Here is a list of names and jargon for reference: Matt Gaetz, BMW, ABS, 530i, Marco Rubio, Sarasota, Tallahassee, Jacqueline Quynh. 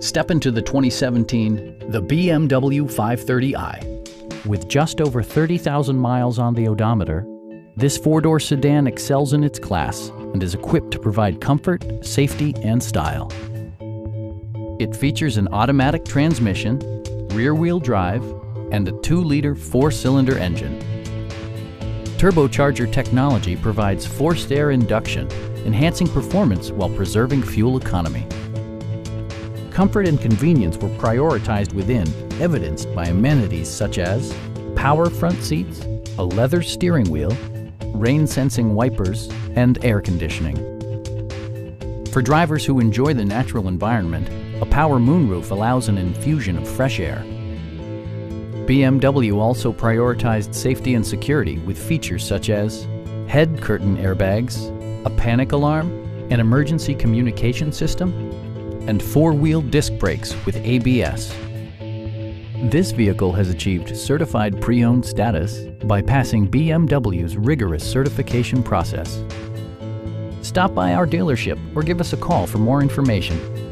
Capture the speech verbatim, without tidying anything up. Step into the twenty seventeen, the B M W five thirty i. With just over thirty thousand miles on the odometer, this four-door sedan excels in its class and is equipped to provide comfort, safety, and style. It features an automatic transmission, rear-wheel drive, and a two liter four cylinder engine. Turbocharger technology provides forced air induction, enhancing performance while preserving fuel economy. Comfort and convenience were prioritized within, evidenced by amenities such as power front seats, a leather steering wheel, rain-sensing wipers, and air conditioning. For drivers who enjoy the natural environment, a power moonroof allows an infusion of fresh air. B M W also prioritized safety and security with features such as head curtain airbags, a panic alarm, an emergency communication system, and four-wheel disc brakes with A B S. This vehicle has achieved certified pre-owned status by passing B M W's rigorous certification process. Stop by our dealership or give us a call for more information.